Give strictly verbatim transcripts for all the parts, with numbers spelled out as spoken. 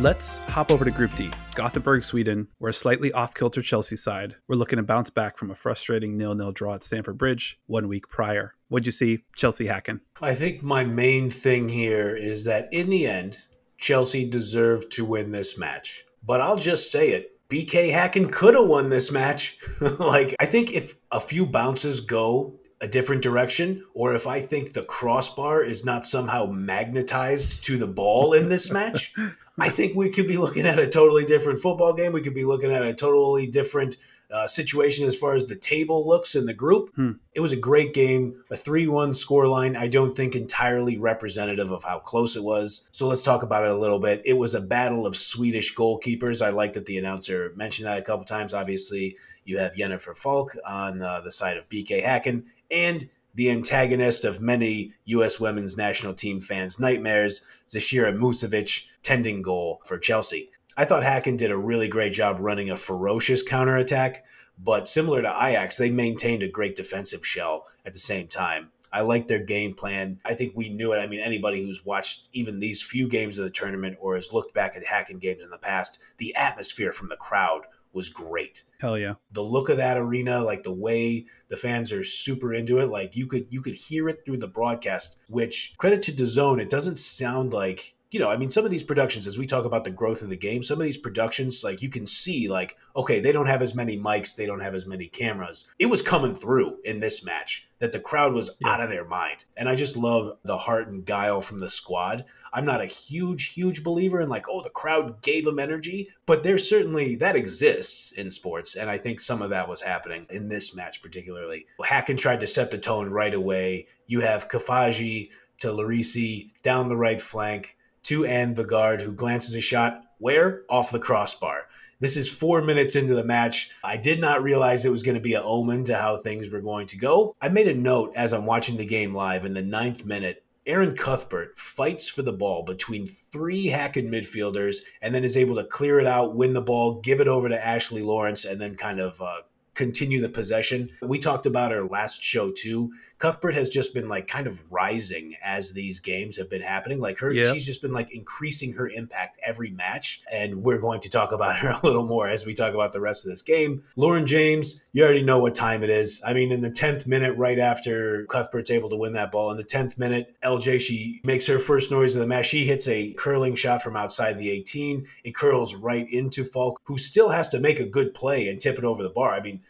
Let's hop over to Group D, Gothenburg, Sweden, where a slightly off-kilter Chelsea side were looking to bounce back from a frustrating nil nil draw at Stamford Bridge one week prior. What'd you see, Chelsea Hacken? I think my main thing here is that in the end, Chelsea deserved to win this match. But I'll just say it, B K Hacken could have won this match. Like, I think if a few bounces go a different direction, or if I think the crossbar is not somehow magnetized to the ball in this match, I think we could be looking at a totally different football game. We could be looking at a totally different uh, situation as far as the table looks in the group. Hmm. It was a great game, a three one scoreline. I don't think entirely representative of how close it was. So let's talk about it a little bit. It was a battle of Swedish goalkeepers. I like that the announcer mentioned that a couple times. Obviously, you have Jennifer Falk on uh, the side of B K Hacken and the antagonist of many U S women's national team fans' nightmares, Zećira Mušović, tending goal for Chelsea. I thought Hacken did a really great job running a ferocious counterattack, but similar to Ajax, they maintained a great defensive shell at the same time. I liked their game plan. I think we knew it. I mean, anybody who's watched even these few games of the tournament or has looked back at Hacken games in the past, the atmosphere from the crowd was great. Hell yeah. The look of that arena, like the way the fans are super into it, like you could you could hear it through the broadcast, which credit to D A Z N, it doesn't sound like, you know, I mean, some of these productions, as we talk about the growth of the game, some of these productions, like you can see like, okay, they don't have as many mics, they don't have as many cameras. It was coming through in this match that the crowd was yeah. out of their mind. And I just love the heart and guile from the squad. I'm not a huge, huge believer in like, oh, the crowd gave them energy, but there's certainly, that exists in sports. And I think some of that was happening in this match particularly. Hacken tried to set the tone right away. You have Kafaji to Larisey down the right flank, to Anvegard, who glances a shot, where? Off the crossbar. This is four minutes into the match. I did not realize it was going to be an omen to how things were going to go. I made a note as I'm watching the game live in the ninth minute. Erin Cuthbert fights for the ball between three Hacken midfielders and then is able to clear it out, win the ball, give it over to Ashley Lawrence, and then kind of uh, continue the possession. We talked about her last show too. Cuthbert has just been like kind of rising as these games have been happening. Like her, yeah. she's just been like increasing her impact every match. And we're going to talk about her a little more as we talk about the rest of this game. Lauren James, you already know what time it is. I mean, in the tenth minute, right after Cuthbert's able to win that ball, in the tenth minute, L J, she makes her first noise of the match. She hits a curling shot from outside the eighteen. It curls right into Falk, who still has to make a good play and tip it over the bar. I mean,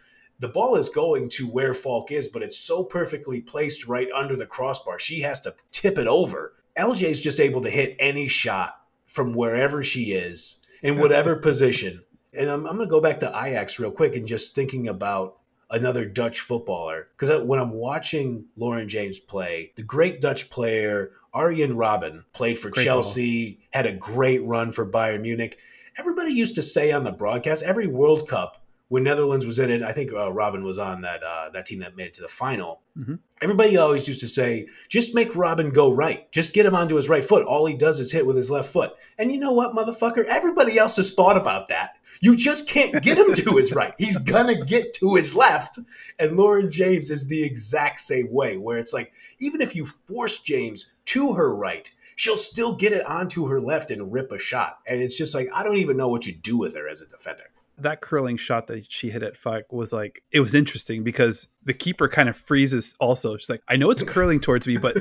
the ball is going to where Falk is, but it's so perfectly placed right under the crossbar. She has to tip it over. L J's just able to hit any shot from wherever she is in whatever position. And I'm, I'm going to go back to Ajax real quick and just thinking about another Dutch footballer. Because when I'm watching Lauren James play, the great Dutch player Arjen Robben played for great Chelsea, ball. Had a great run for Bayern Munich. Everybody used to say on the broadcast, every World Cup, when Netherlands was in it, I think uh, Robben was on that uh, that team that made it to the final. Mm-hmm. Everybody always used to say, just make Robben go right. Just get him onto his right foot. All he does is hit with his left foot. And you know what, motherfucker? Everybody else has thought about that. You just can't get him to his right. He's going to get to his left. And Lauren James is the exact same way, where it's like, even if you force James to her right, she'll still get it onto her left and rip a shot. And it's just like, I don't even know what you do with her as a defender. That curling shot that she hit at Falk was like, it was interesting because the keeper kind of freezes also. She's like, I know it's curling towards me, but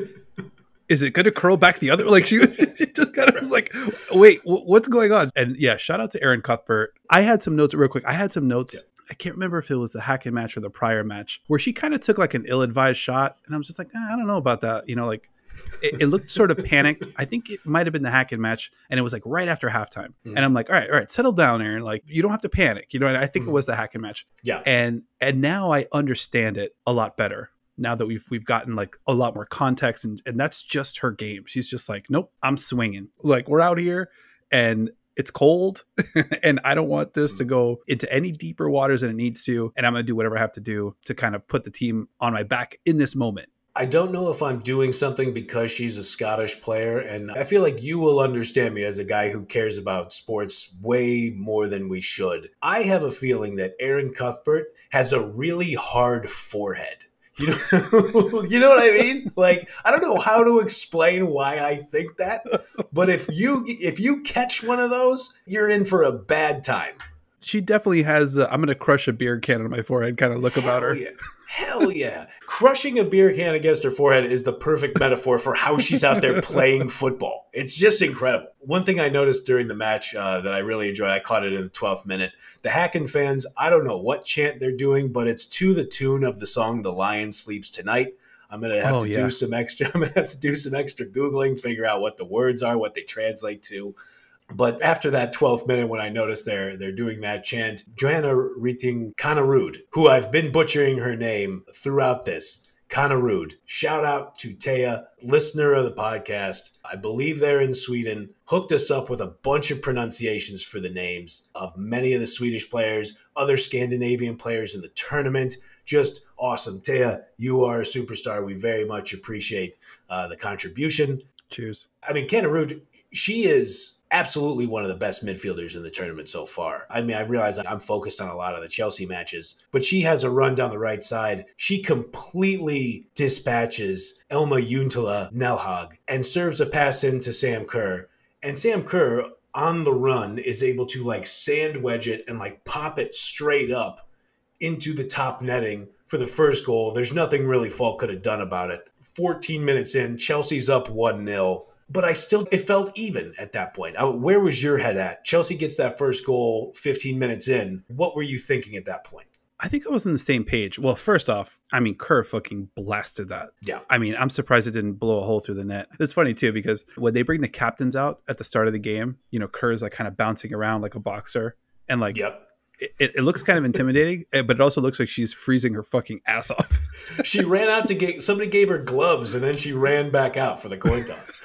is it going to curl back the other? Like she was, just kind of was like, wait, what's going on? And yeah, shout out to Erin Cuthbert. I had some notes real quick. I had some notes. Yeah. I can't remember if it was the Hacken match or the prior match where she kind of took like an ill-advised shot. And I'm just like, eh, I don't know about that. You know, like, it, it looked sort of panicked. I think it might have been the Hacken match, and it was like right after halftime. Mm. And I'm like, all right, all right, settle down, Erin. Like, you don't have to panic, you know. And I think mm. it was the Hacken match. Yeah. And and now I understand it a lot better. Now that we've we've gotten like a lot more context, and and that's just her game. She's just like, nope, I'm swinging. Like, we're out here, and it's cold, and I don't want this to go into any deeper waters than it needs to. And I'm gonna do whatever I have to do to kind of put the team on my back in this moment. I don't know if I'm doing something because she's a Scottish player, and I feel like you will understand me as a guy who cares about sports way more than we should. I have a feeling that Erin Cuthbert has a really hard forehead. You know, you know what I mean? Like, I don't know how to explain why I think that, but if you if you catch one of those, you're in for a bad time. She definitely has a, I'm going to crush a beer can on my forehead kind of look about her. Yeah. Hell yeah. Crushing a beer can against her forehead is the perfect metaphor for how she's out there playing football. It's just incredible. One thing I noticed during the match uh, that I really enjoyed, I caught it in the twelfth minute. The Hacken fans, I don't know what chant they're doing, but it's to the tune of the song The Lion Sleeps Tonight. I'm going to have oh, to yeah. do some extra, I'm going to have to do some extra Googling, figure out what the words are, what they translate to. But after that twelfth minute, when I noticed they're, they're doing that chant, Johanna Rytting Kaneryd, who I've been butchering her name throughout this, Kaneryd, shout out to Taya, listener of the podcast. I believe they're in Sweden, hooked us up with a bunch of pronunciations for the names of many of the Swedish players, other Scandinavian players in the tournament. Just awesome. Taya, you are a superstar. We very much appreciate uh, the contribution. Cheers. I mean, Kaneryd, she is absolutely one of the best midfielders in the tournament so far. I mean, I realize I'm focused on a lot of the Chelsea matches, but she has a run down the right side. She completely dispatches Elma Nelhage and serves a pass in to Sam Kerr. And Sam Kerr on the run is able to like sand wedge it and like pop it straight up into the top netting for the first goal. There's nothing really Falk could have done about it. fourteen minutes in, Chelsea's up one nil. But I still, it felt even at that point. Where was your head at? Chelsea gets that first goal fifteen minutes in. What were you thinking at that point? I think I was on the same page. Well, first off, I mean, Kerr fucking blasted that. Yeah. I mean, I'm surprised it didn't blow a hole through the net. It's funny too, because when they bring the captains out at the start of the game, you know, Kerr's like kind of bouncing around like a boxer and like, yep. It, it looks kind of intimidating, but it also looks like she's freezing her fucking ass off. She ran out to get, somebody gave her gloves and then she ran back out for the coin toss.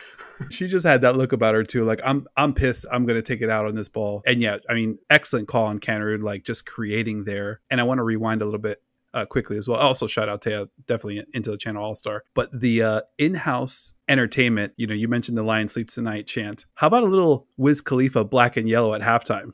She just had that look about her too. Like, I'm I'm pissed. I'm going to take it out on this ball. And yeah, I mean, excellent call on Kaneryd, like just creating there. And I want to rewind a little bit uh, quickly as well. Also, shout out Taya, definitely into the channel all-star. But the uh, in-house entertainment, you know, you mentioned the Lion Sleeps Tonight chant. How about a little Wiz Khalifa black and yellow at halftime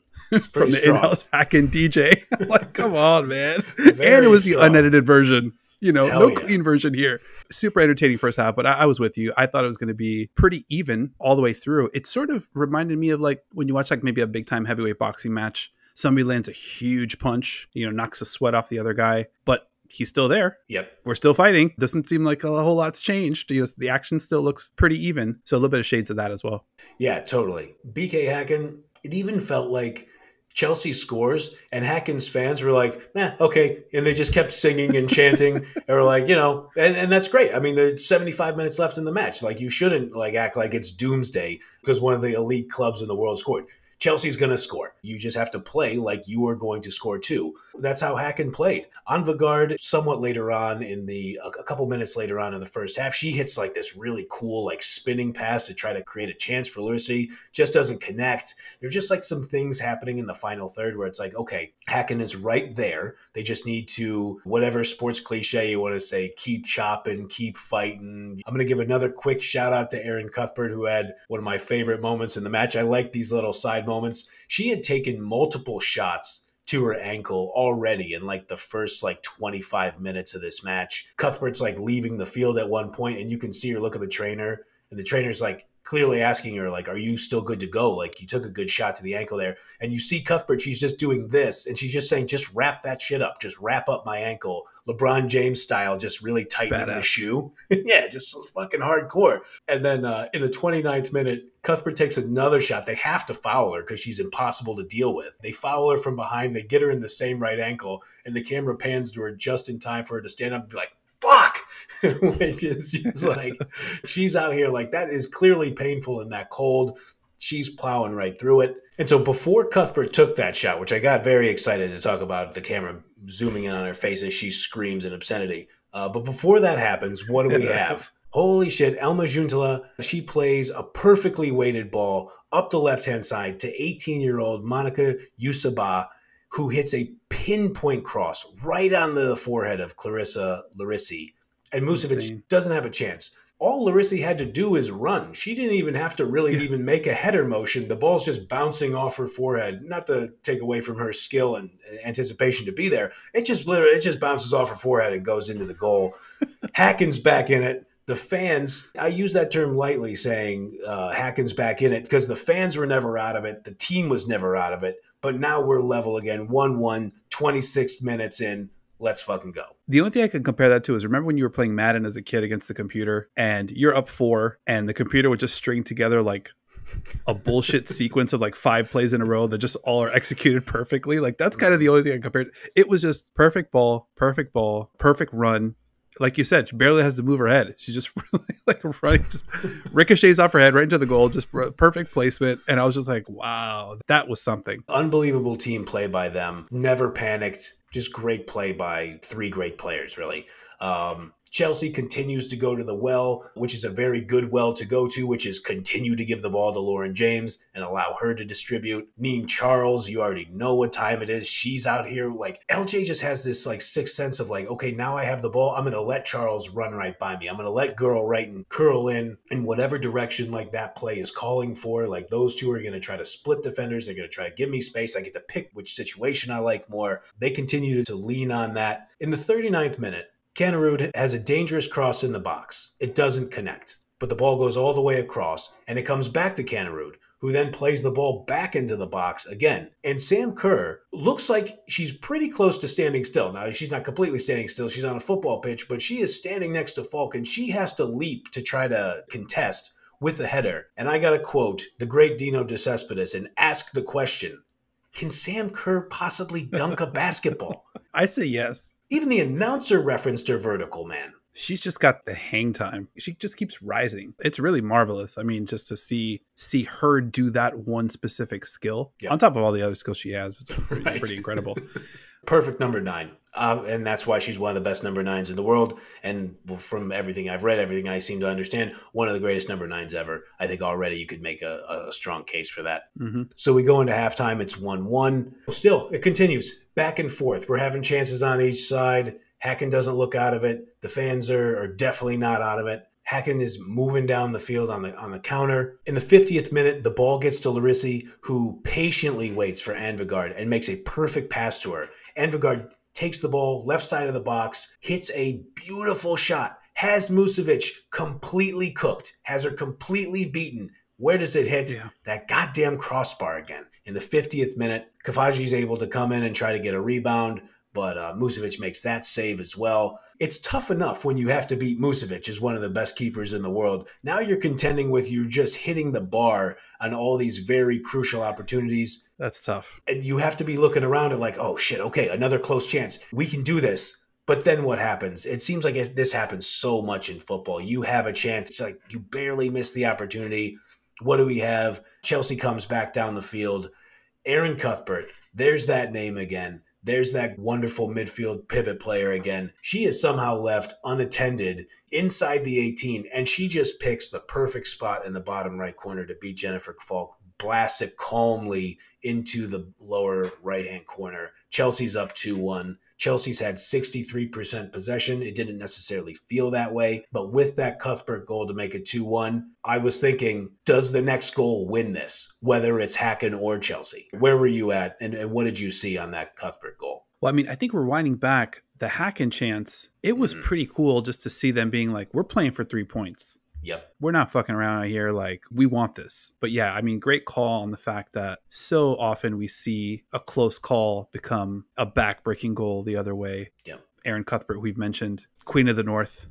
from the strong. in-house Hacken D J? Like, come on, man. Very and it was strong. The unedited version. You know, Hell no yeah. clean version here. Super entertaining first half, but I, I was with you. I thought it was going to be pretty even all the way through. It sort of reminded me of like when you watch like maybe a big time heavyweight boxing match, somebody lands a huge punch, you know, knocks the sweat off the other guy, but he's still there. Yep. We're still fighting. Doesn't seem like a whole lot's changed. You know, the action still looks pretty even. So a little bit of shades of that as well. Yeah, totally. B K Hacken, it even felt like Chelsea scores and Hacken's fans were like, eh, okay. And they just kept singing and chanting and were like, you know, and, and that's great. I mean, there's seventy-five minutes left in the match. Like, you shouldn't like act like it's doomsday because one of the elite clubs in the world scored. Chelsea's going to score. You just have to play like you are going to score too. That's how Hacken played. Anvegard, somewhat later on in the, a couple minutes later on in the first half, she hits like this really cool, like spinning pass to try to create a chance for Larisey. Just doesn't connect. There's just like some things happening in the final third where it's like, okay, Hacken is right there. They just need to, whatever sports cliche you want to say, keep chopping, keep fighting. I'm going to give another quick shout out to Erin Cuthbert, who had one of my favorite moments in the match. I like these little side moments. She had taken multiple shots to her ankle already in like the first like twenty-five minutes of this match. Cuthbert's like leaving the field at one point and you can see her look at the trainer and the trainer's like clearly asking her like, are you still good to go? Like, you took a good shot to the ankle there. And you see Cuthbert, she's just doing this and she's just saying, just wrap that shit up. Just wrap up my ankle. LeBron James style, just really tightening Badass. the shoe. Yeah, just fucking hardcore. And then uh, in the twenty-ninth minute, Cuthbert takes another shot. They have to foul her because she's impossible to deal with. They foul her from behind. They get her in the same right ankle. And the camera pans to her just in time for her to stand up and be like, fuck, which is just like, she's out here like that is clearly painful in that cold. She's plowing right through it. And so before Cuthbert took that shot, which I got very excited to talk about, the camera zooming in on her face as she screams in obscenity. Uh, but before that happens, what do we have? Holy shit, Elma Juntala, she plays a perfectly weighted ball up the left-hand side to eighteen-year-old Monica Bah, who hits a pinpoint cross right on the forehead of Clarissa Larisey. And Mušović doesn't have a chance. all Larisey had to do is run. She didn't even have to really yeah. even make a header motion. The ball's just bouncing off her forehead. Not to take away from her skill and anticipation to be there. It just literally it just bounces off her forehead and goes into the goal. Hacken's back in it. The fans, I use that term lightly, saying uh, Hacken's back in it, because the fans were never out of it. The team was never out of it. But now we're level again. one one, twenty-six minutes in. Let's fucking go. The only thing I can compare that to is, remember when you were playing Madden as a kid against the computer, and you're up four and the computer would just string together like a bullshit sequence of like five plays in a row that just all are executed perfectly. Like that's kind of the only thing I compared. It was just perfect ball, perfect ball, perfect run. Like you said, she barely has to move her head. She's just really like right, just ricochets off her head right into the goal. Just perfect placement. And I was just like, wow, that was something. Unbelievable team play by them. Never panicked. Just great play by three great players, really. Um, Chelsea continues to go to the well, which is a very good well to go to, which is continue to give the ball to Lauren James and allow her to distribute. Niamh Charles, you already know what time it is. She's out here like L J just has this like sixth sense of like, okay, now I have the ball. I'm going to let Charles run right by me. I'm going to let Girl right and curl in in whatever direction like that play is calling for. Like those two are going to try to split defenders. They're going to try to give me space. I get to pick which situation I like more. They continue to lean on that. In the thirty-ninth minute, Kaneryd has a dangerous cross in the box. It doesn't connect, but the ball goes all the way across, and it comes back to Kaneryd, who then plays the ball back into the box again. And Sam Kerr looks like she's pretty close to standing still. Now, she's not completely standing still. She's on a football pitch, but she is standing next to Falk, and she has to leap to try to contest with the header. And I got to quote the great Dino De Cespedes and ask the question, can Sam Kerr possibly dunk a basketball? I say yes. Even the announcer referenced her vertical, man. She's just got the hang time. She just keeps rising. It's really marvelous. I mean, just to see see her do that one specific skill. Yep. On top of all the other skills she has, it's pretty, right. pretty incredible. Perfect number nine. Uh, and that's why she's one of the best number nines in the world. And from everything I've read, everything I seem to understand, one of the greatest number nines ever. I think already you could make a, a strong case for that. Mm-hmm. So we go into halftime. It's one one. Still, it continues back and forth. We're having chances on each side. Hacken doesn't look out of it. The fans are, are definitely not out of it. Hacken is moving down the field on the on the counter. In the fiftieth minute, the ball gets to Larisey, who patiently waits for Anvegard and makes a perfect pass to her. Anvegard takes the ball, left side of the box, hits a beautiful shot, has Mušović completely cooked, has her completely beaten. Where does it hit? Yeah. That goddamn crossbar again. In the fiftieth minute, Kafaji is able to come in and try to get a rebound, but uh, Mušović makes that save as well. It's tough enough when you have to beat Mušović as one of the best keepers in the world. Now you're contending with you just hitting the bar on all these very crucial opportunities. That's tough. And you have to be looking around and like, oh, shit, okay, another close chance. We can do this. But then what happens? It seems like it, this happens so much in football. You have a chance. It's like you barely miss the opportunity. What do we have? Chelsea comes back down the field. Erin Cuthbert, there's that name again. There's that wonderful midfield pivot player again. She is somehow left unattended inside the eighteen, and she just picks the perfect spot in the bottom right corner to beat Jennifer Falk. Blasts it calmly into the lower right-hand corner. Chelsea's up two one. Chelsea's had sixty-three percent possession. It didn't necessarily feel that way, but with that Cuthbert goal to make it two one, I was thinking, does the next goal win this, whether it's Hacken or Chelsea? Where were you at, and, and what did you see on that Cuthbert goal? Well, I mean, I think we're winding back the Hacken chance. It was mm-hmm. pretty cool just to see them being like, we're playing for three points. Yep. We're not fucking around out here. Like, we want this. But yeah, I mean, great call on the fact that so often we see a close call become a back-breaking goal the other way. Yep. Erin Cuthbert, who we've mentioned, Queen of the North.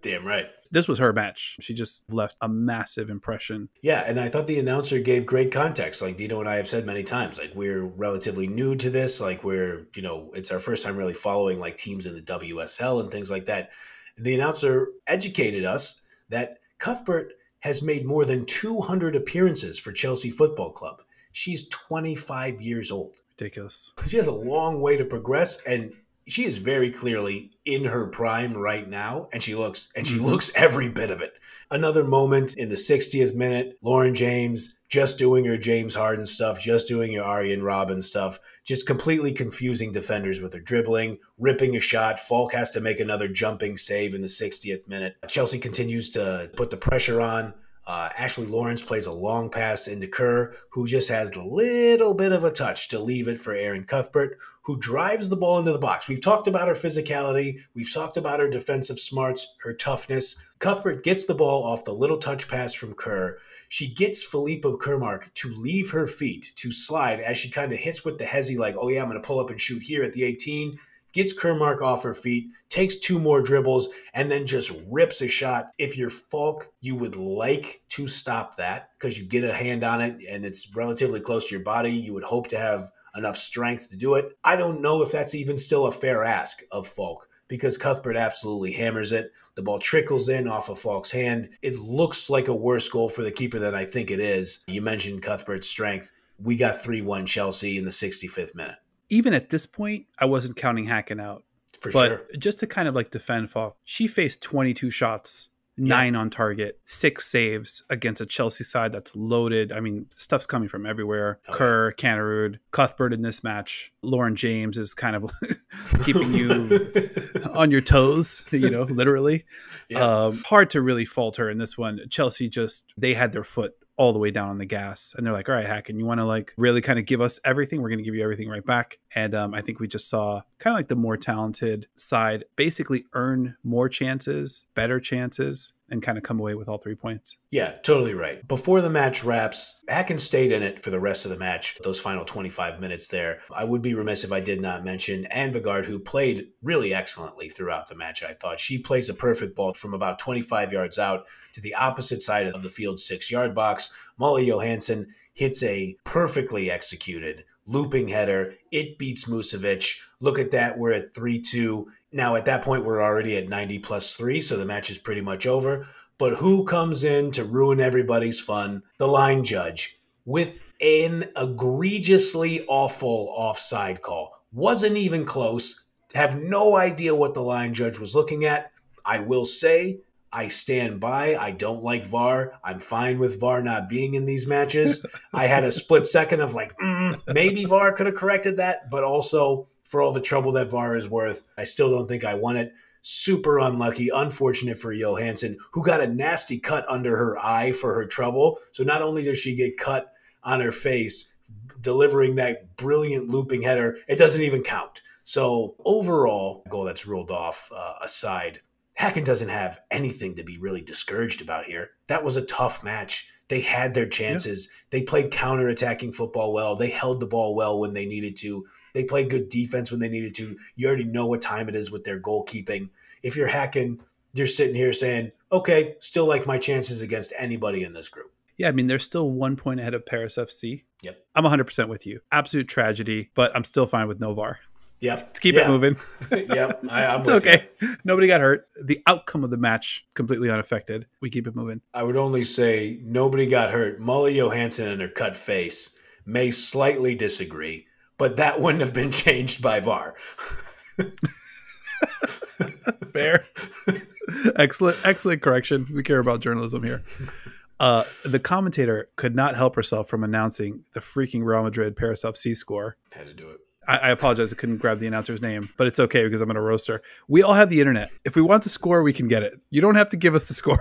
Damn right. This was her match. She just left a massive impression. Yeah, and I thought the announcer gave great context. Like Dino and I have said many times, like we're relatively new to this. Like we're, you know, it's our first time really following like teams in the W S L and things like that. And the announcer educated us that Cuthbert has made more than two hundred appearances for Chelsea Football Club. She's twenty-five years old. Ridiculous. She has a long way to progress, and she is very clearly in her prime right now, and she looks and she looks every bit of it. Another moment in the sixtieth minute, Lauren James just doing her James Harden stuff, just doing your Arjen Robben stuff, just completely confusing defenders with her dribbling, ripping a shot. Falk has to make another jumping save in the sixtieth minute. Chelsea continues to put the pressure on. Uh, Ashley Lawrence plays a long pass into Kerr, who just has a little bit of a touch to leave it for Erin Cuthbert, who drives the ball into the box. We've talked about her physicality. We've talked about her defensive smarts, her toughness. Cuthbert gets the ball off the little touch pass from Kerr. She gets Filippa Curmark to leave her feet, to slide, as she kind of hits with the hezzy, like, oh, yeah, I'm going to pull up and shoot here at the eighteen. Gets Curmark off her feet, takes two more dribbles, and then just rips a shot. If you're Falk, you would like to stop that because you get a hand on it and it's relatively close to your body. You would hope to have enough strength to do it. I don't know if that's even still a fair ask of Falk, because Cuthbert absolutely hammers it. The ball trickles in off of Falk's hand. It looks like a worse goal for the keeper than I think it is. You mentioned Cuthbert's strength. We got three one Chelsea in the sixty-fifth minute. Even at this point, I wasn't counting Hacken out. For but sure. Just to kind of like defend Falk, she faced twenty-two shots, nine yeah. on target, six saves against a Chelsea side that's loaded. I mean, stuff's coming from everywhere. Okay. Kerr, Kaneryd, Cuthbert in this match. Lauren James is kind of keeping you on your toes, you know, literally. Yeah. Um, hard to really fault her in this one. Chelsea just, they had their foot all the way down on the gas, and they're like, all right, Hacken, you want to like really kind of give us everything, we're going to give you everything right back. And um, I think we just saw kind of like the more talented side basically earn more chances, better chances, and kind of come away with all three points. Yeah, totally right. Before the match wraps, Hacken stayed in it for the rest of the match, those final twenty-five minutes there. I would be remiss if I did not mention Anvegard, who played really excellently throughout the match, I thought. She plays a perfect ball from about twenty-five yards out to the opposite side of the field six-yard box. Molly Johansson hits a perfectly executed looping header. It beats Mušović. Look at that. We're at three two. Now, at that point, we're already at ninety plus three, so the match is pretty much over. But who comes in to ruin everybody's fun? The line judge, with an egregiously awful offside call. Wasn't even close. Have no idea what the line judge was looking at. I will say, I stand by. I don't like V A R. I'm fine with V A R not being in these matches. I had a split second of like, mm, maybe V A R could have corrected that. But also, for all the trouble that V A R is worth, I still don't think I won it. Super unlucky, unfortunate for Johansson, who got a nasty cut under her eye for her trouble. So not only does she get cut on her face, delivering that brilliant looping header, it doesn't even count. So overall, goal that's ruled off uh, aside, Hacken doesn't have anything to be really discouraged about here. That was a tough match. They had their chances. Yeah. They played counterattacking football well. They held the ball well when they needed to. They played good defense when they needed to. You already know what time it is with their goalkeeping. If you're Hacken, you're sitting here saying, okay, still like my chances against anybody in this group. Yeah, I mean, they're still one point ahead of Paris F C. Yep. I'm one hundred percent with you. Absolute tragedy, but I'm still fine with no V A R. Yep. Let's keep yep. it moving. Yep. I, I'm it's okay. You. Nobody got hurt. The outcome of the match, completely unaffected. We keep it moving. I would only say nobody got hurt. Molly Johansson and her cut face may slightly disagree, but that wouldn't have been changed by V A R. Fair. Excellent. Excellent correction. We care about journalism here. Uh, the commentator could not help herself from announcing the freaking Real Madrid-Paris F C score. Had to do it. I apologize. I couldn't grab the announcer's name, but it's okay because I'm going to roast her. We all have the internet. If we want the score, we can get it. You don't have to give us the score.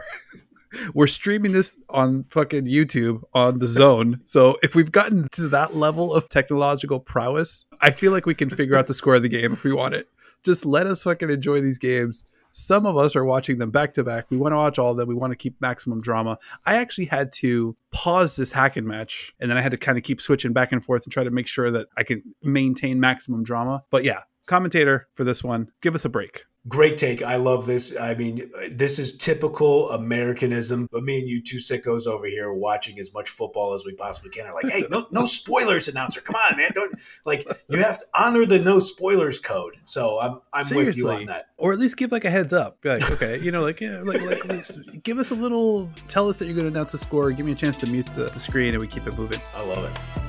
We're streaming this on fucking YouTube on DAZN. So if we've gotten to that level of technological prowess, I feel like we can figure out the score of the game if we want it. Just let us fucking enjoy these games. Some of us are watching them back to back. We want to watch all of them. We want to keep maximum drama. I actually had to pause this Hacken match, and then I had to kind of keep switching back and forth and try to make sure that I can maintain maximum drama. But yeah, commentator for this one, give us a break. Great take. I love this. I mean, this is typical Americanism. But me and you two sickos over here are watching as much football as we possibly can are like, hey, no, no spoilers, announcer. Come on, man. Don't like you have to honor the no spoilers code. So I'm I'm Seriously. with you on that. Or at least give like a heads up. Be like, okay, you know, like, yeah, like, like, like give us a little, tell us that you're going to announce the score. Give me a chance to mute the, the screen and we keep it moving. I love it.